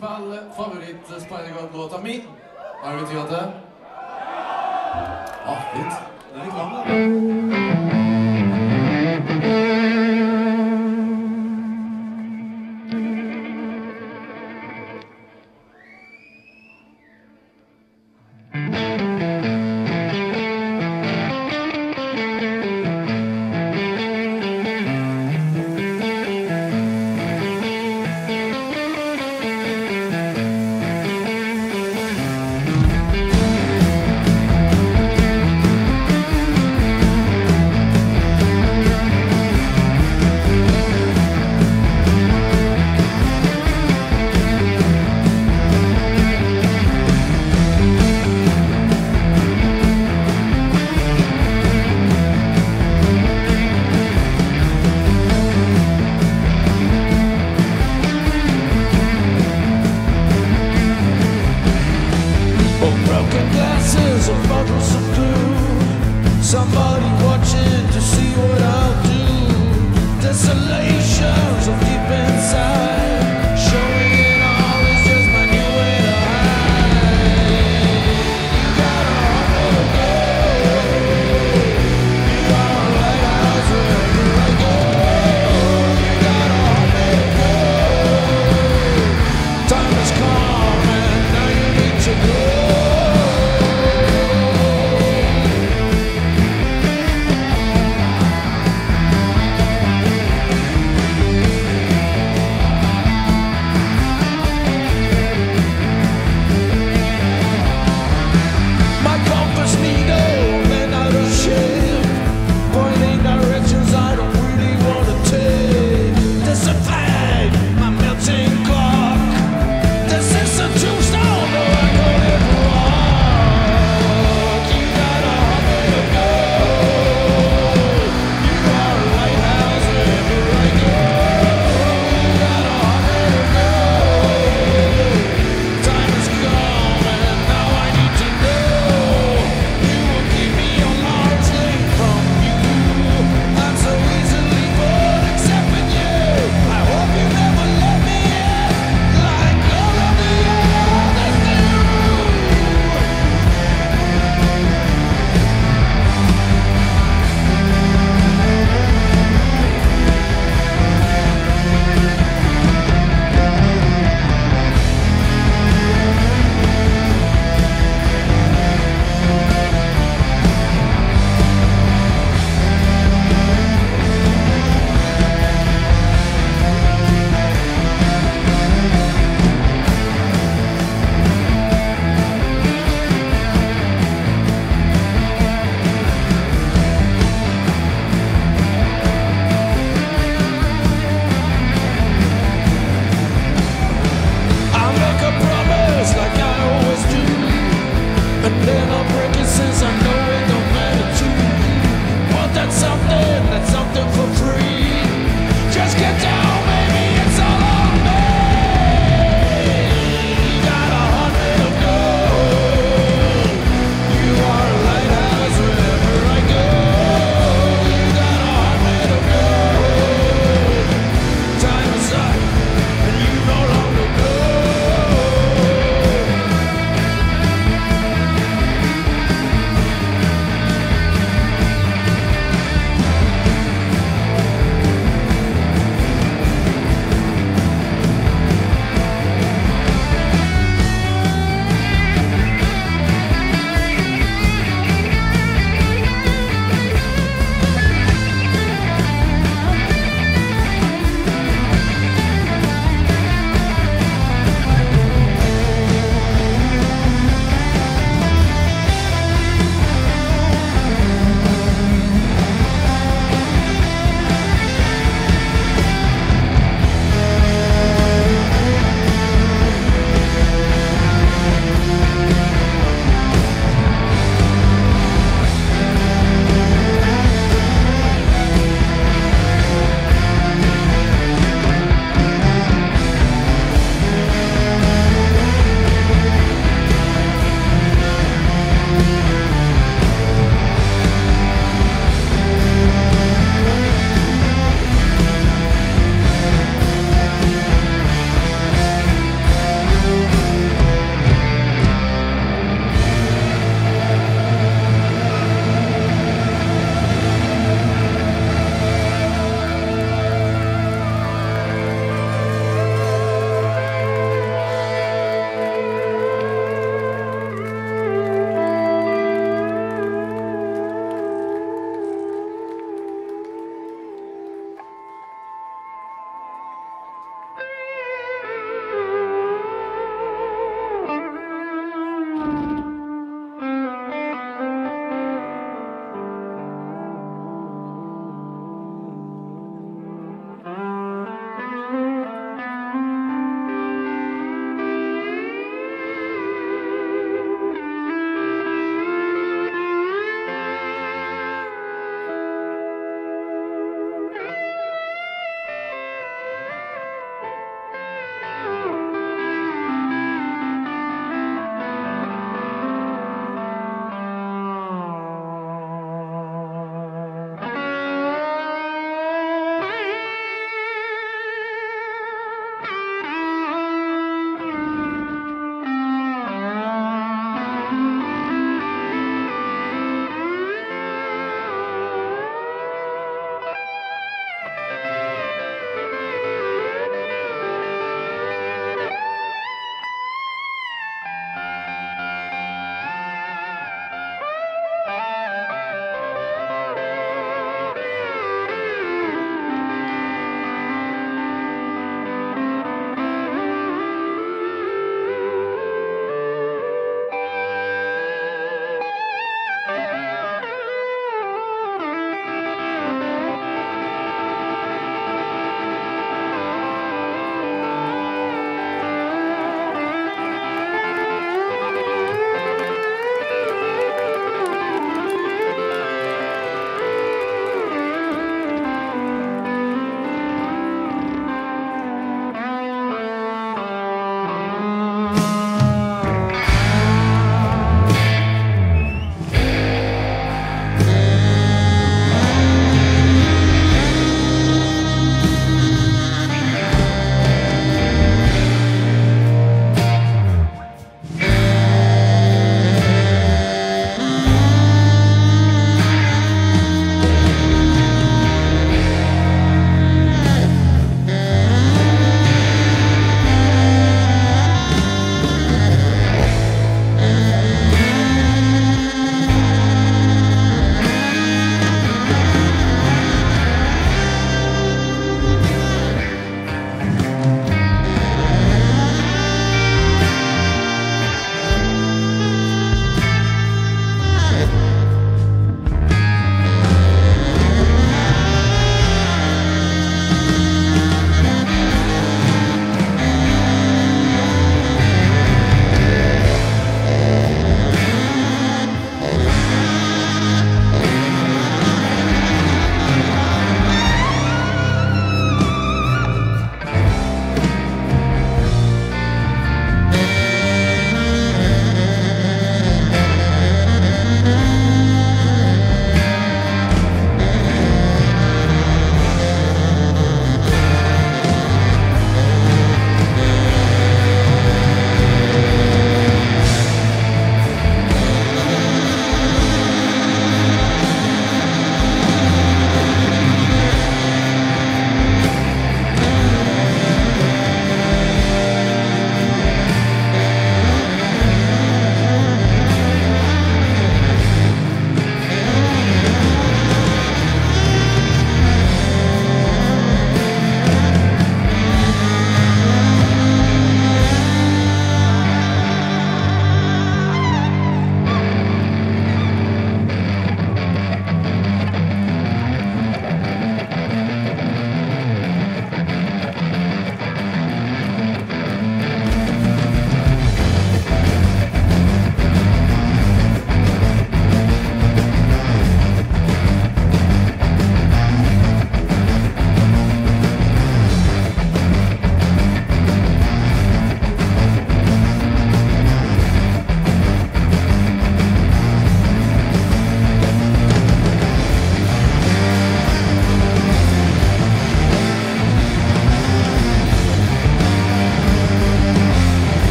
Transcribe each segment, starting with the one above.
som är all favorit Spidergawd-låten min. Är du till att det? Ja, fint. Det är reklam då.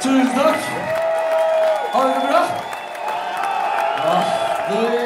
Tusen takk. Ha det bra. Ja,